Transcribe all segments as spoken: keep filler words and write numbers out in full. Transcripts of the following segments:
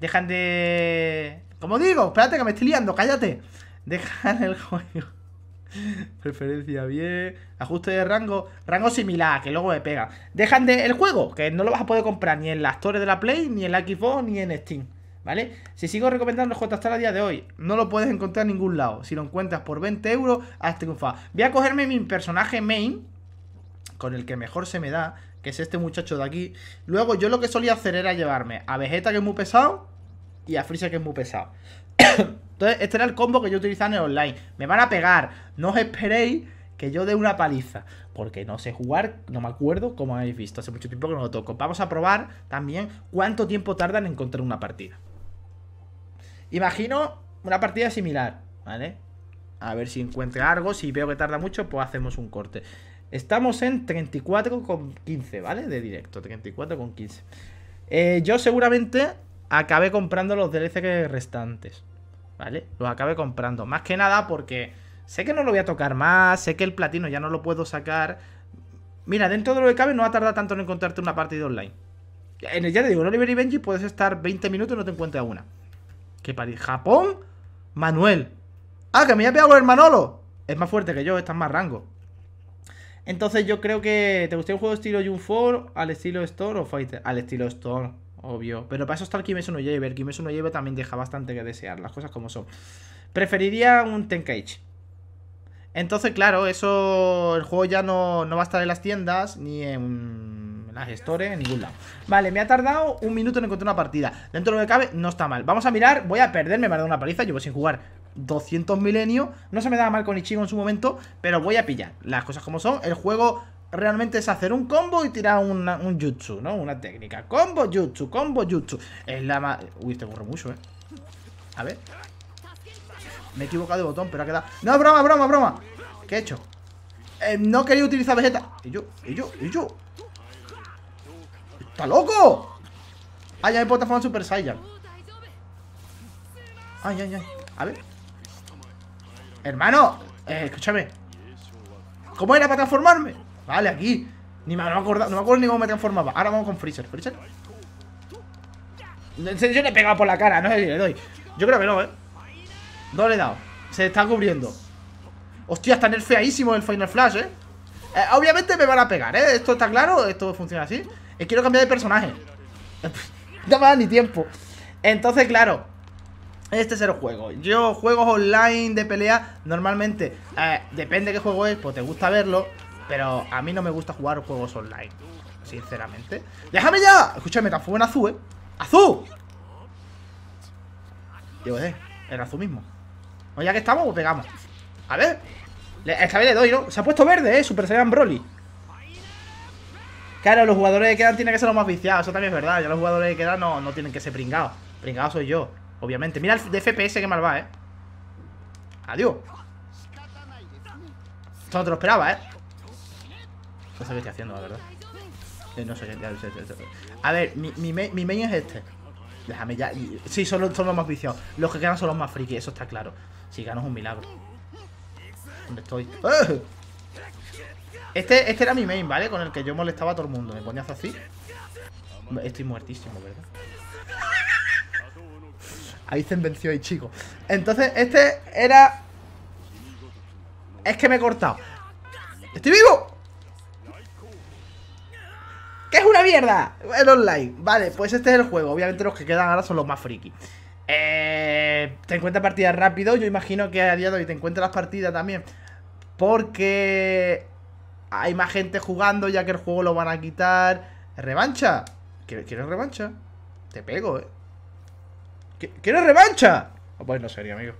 Dejan de... Como digo, espérate que me estoy liando, cállate. Dejan el juego. Preferencia bien. Ajuste de rango. Rango similar, que luego me pega. Dejan de el juego, que no lo vas a poder comprar ni en las torres de la Play, ni en la Xbox, ni en Steam, ¿vale? Si sigo recomendando el J-Star a día de hoy, no lo puedes encontrar en ningún lado. Si lo encuentras por veinte euros, has triunfado. Voy a cogerme mi personaje main, con el que mejor se me da, que es este muchacho de aquí. Luego yo lo que solía hacer era llevarme a Vegeta, que es muy pesado, y a Frieza, que es muy pesado. Entonces este era el combo que yo utilizaba en el online. Me van a pegar, no os esperéis que yo dé una paliza, porque no sé jugar, no me acuerdo, como habéis visto. Hace mucho tiempo que no lo toco. Vamos a probar también cuánto tiempo tarda en encontrar una partida. Imagino una partida similar, ¿vale? A ver si encuentro algo. Si veo que tarda mucho, pues hacemos un corte. Estamos en treinta y cuatro con quince, ¿vale? De directo, treinta y cuatro con quince. eh, Yo seguramente acabé comprando los D L C restantes, ¿vale? Los acabé comprando. Más que nada porque sé que no lo voy a tocar más. Sé que el platino ya no lo puedo sacar. Mira, dentro de lo que cabe no va a tardar tanto en encontrarte una partida online. En el, ya te digo, en Oliver y Benji puedes estar veinte minutos y no te encuentras una. ¿Qué país? ¿Japón? Manuel. Ah, que me voy a pegar con el Manolo. Es más fuerte que yo, está en más rango. Entonces yo creo que... ¿Te gustaría un juego estilo Jump Force, al estilo Store o Fighter? Al estilo Store, obvio. Pero para eso está el Kimetsu no Yaiba. El Kimetsu no Yaiba también deja bastante que desear, las cosas como son. Preferiría un Tenkaichi. Entonces, claro, eso... El juego ya no, no va a estar en las tiendas, ni en, en las stores, en ningún lado. Vale, me ha tardado un minuto en encontrar una partida. Dentro de lo que cabe, no está mal. Vamos a mirar, voy a perder, me va a dar una paliza. Llevo sin jugar doscientos milenios. No se me daba mal con Ichigo en su momento, pero voy a pillar las cosas como son. El juego realmente es hacer un combo y tirar una, un jutsu, ¿no? Una técnica. Combo jutsu, combo jutsu. Es la más... Uy, este corre mucho, ¿eh? A ver. Me he equivocado de botón, pero ha quedado... No, broma, broma, broma. ¿Qué he hecho? Eh, no quería utilizar Vegeta. Y yo, y yo, y yo. ¡Está loco! Ay, ya me puedo transformar en Super Saiyan. Ay, ay, ay. A ver. Hermano, eh, escúchame. ¿Cómo era para transformarme? Vale, aquí. Ni me, no, me acuerdo, no me acuerdo ni cómo me transformaba. Ahora vamos con Freezer. ¿Freezer? Yo le he pegado por la cara, no sé si le doy. Yo creo que no, ¿eh? No le he dado. Se está cubriendo. Hostia, está nerfeadísimo el Final Flash, ¿eh? ¿eh? Obviamente me van a pegar, ¿eh? Esto está claro, esto funciona así. Eh, quiero cambiar de personaje. No me da ni tiempo. Entonces, claro. Este es el juego. Yo juegos online de pelea, normalmente, eh, depende de qué juego es, pues te gusta verlo, pero a mí no me gusta jugar juegos online, sinceramente. ¡Déjame ya! Escúchame, transformo en Azú, ¿eh? ¡Azú! Digo, eh, el Azú mismo. O ya que estamos, pues pegamos. A ver, esta vez le doy, ¿no? Se ha puesto verde, ¿eh? Super Saiyan Broly. Claro, los jugadores de Kedan tienen que ser los más viciados, eso también es verdad. Ya los jugadores de Kedan no, no tienen que ser pringados. Pringados soy yo. Obviamente, mira el de F P S que mal va, eh. Adiós. Esto no te lo esperaba, eh. No sé qué estoy haciendo, la verdad. Eh, no sé, ya, ya, ya, ya. A ver, mi, mi, mi main es este. Déjame ya. Sí, son, son los más viciados. Los que ganan son los más friki, eso está claro. Si ganas es un milagro. ¿Dónde estoy? ¡Eh! Este, este era mi main, ¿vale? Con el que yo molestaba a todo el mundo. Me ponías así. Estoy muertísimo, ¿verdad? Ahí se venció Ichigo. Entonces, este era... Es que me he cortado. ¡Estoy vivo! ¡Que es una mierda! El online. Vale, pues este es el juego. Obviamente los que quedan ahora son los más friki. Eh, te encuentras partidas rápido. Yo imagino que a día de hoy te encuentras las partidas también, porque hay más gente jugando, ya que el juego lo van a quitar. ¿Revancha? ¿Quieres revancha? Te pego, eh. ¿Quieres revancha? Bueno, serio, amigo.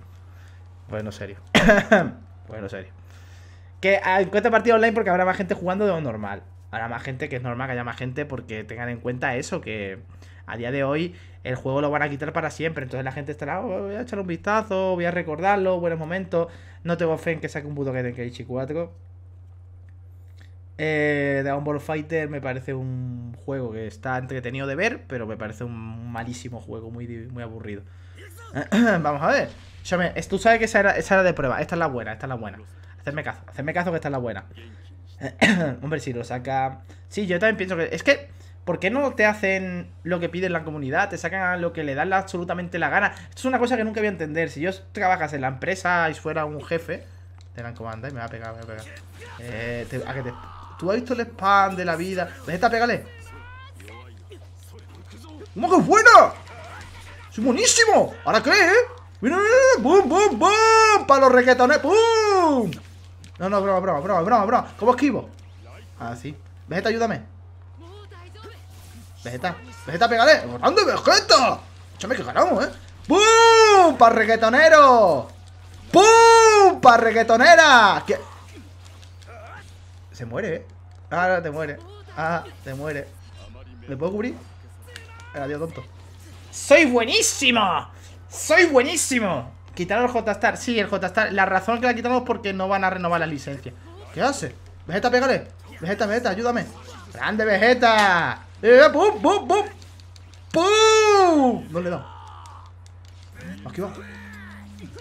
Bueno, serio. Bueno, serio. Que en cuenta partida online porque habrá más gente jugando de lo normal. Habrá más gente, que es normal que haya más gente, porque tengan en cuenta eso, que a día de hoy el juego lo van a quitar para siempre. Entonces la gente estará, oh, voy a echarle un vistazo, voy a recordarlo, buenos momentos. No tengo fe en que saque un Budokai Tenkaichi cuatro. Eh, Dragon Ball Fighter me parece un juego que está entretenido de ver, pero me parece un malísimo juego, muy, muy aburrido. Vamos a ver. Shome, tú sabes que esa era, esa era de prueba. Esta es la buena, esta es la buena. Hacerme caso, hacerme caso que esta es la buena. Hombre, si lo saca... Sí, yo también pienso que... Es que ¿Por qué no te hacen lo que pide la comunidad? Te sacan a lo que le dan absolutamente la gana. Esto es una cosa que nunca voy a entender. Si yo trabajas en la empresa y fuera un jefe, te dan comanda y me va a pegar, me va a pegar. Eh, te, a que te, ¿tú has visto el spam de la vida? Vegeta, pégale. ¡Cómo que es buena! ¡Soy buenísimo! ¿Ahora qué, eh? ¡Mira! ¡Bum, bum, bum! ¡Para los requetones! ¡Bum! No, no, broma, broma, broma, broma, broma. ¿Cómo esquivo? Así. Vegeta, ayúdame. Vegeta, Vegeta, pégale. ¡Grande, Vegeta! Échame que ganamos, eh. ¡Bum! ¡Para requetonero! ¡Bum! ¡Para requetonera! ¿Qué? Se muere, eh. Ahora te muere. Ah, te muere. ¿Me puedo cubrir? Adiós, tonto. ¡Soy buenísimo! ¡Soy buenísimo! Quitaron el J-Star. Sí, el J-Star. La razón que la quitamos es porque no van a renovar la licencia. ¿Qué hace? Vegeta, pégale. Vegeta, Vegeta, ayúdame. ¡Grande, Vegeta! ¡Eh, pum, pum, pum! ¡Pum! No le he dado. Aquí va.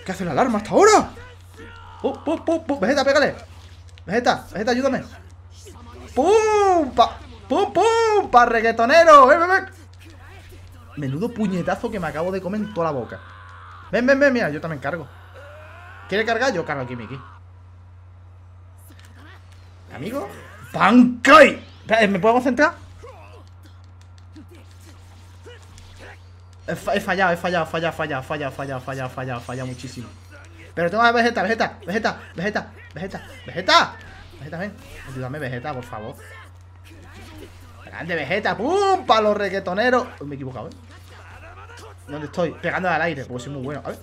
¿Qué hace la alarma hasta ahora? ¡Pum, pum, pum, pum! Vegeta, pégale. Vegeta, Vegeta, ayúdame. ¡Pum! Pa, ¡pum, pum! ¡Para reggaetonero! ¡Ven, ven, ven! Menudo puñetazo que me acabo de comer en toda la boca. Ven, ven, ven, mira, yo también cargo. ¿Quiere cargar? Yo cargo aquí, Miki. Amigo. ¡Bankai! ¿Me puedo concentrar? He fallado, he fallado, fallado, fallado, fallado, fallado, fallado, fallado, fallado muchísimo. Pero tengo a Vegeta, Vegeta, Vegeta, Vegeta, Vegeta, Vegeta. Vegeta, ven. Ayúdame, Vegeta, por favor. Grande, Vegeta. ¡Pum! Para los reguetoneros. Me he equivocado, ¿eh? ¿Dónde estoy? Pegando al aire, porque soy muy bueno. A ver.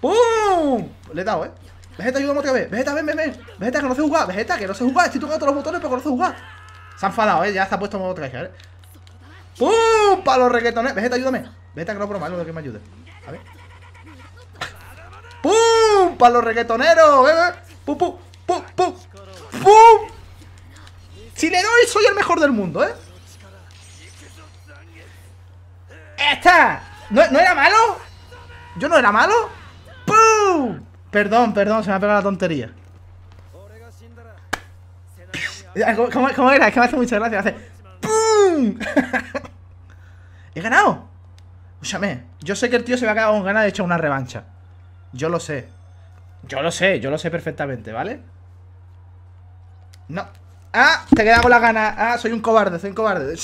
¡Pum! Le he dado, ¿eh? Vegeta, ayúdame otra vez. Vegeta, ven, ven, ven. Vegeta, que no sé jugar. Vegeta, que no sé jugar. Estoy tocando todos los botones, pero que no sé jugar. Se ha enfadado, ¿eh? Ya se ha puesto modo traje, ¿eh? ¡Pum! Para los reguetoneros. Vegeta, ayúdame. Vegeta, que no broma, lo que me ayude. A ver. ¡Pum! Para los reguetoneros. Ven, ven. ¡Pum, pum! ¡Pum, pum! ¡Pum! Si le doy, soy el mejor del mundo, ¿eh? ¡Esta! ¿No, ¿No era malo? ¿Yo no era malo? ¡Pum! Perdón, perdón, se me ha pegado la tontería. ¿Cómo, cómo era? Es que me hace mucha gracia. Me hace ¡pum! ¡He ganado! Escúchame, yo sé que el tío se va a quedar con ganas de echar una revancha. Yo lo sé. Yo lo sé, yo lo sé perfectamente, ¿vale? No. ¡Ah! Te quedas con las ganas. ¡Ah! Soy un cobarde, soy un cobarde.